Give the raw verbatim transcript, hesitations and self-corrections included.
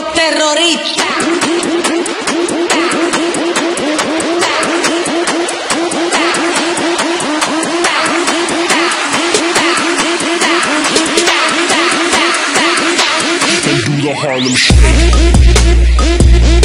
los terroristas. They do the Harlem Shake.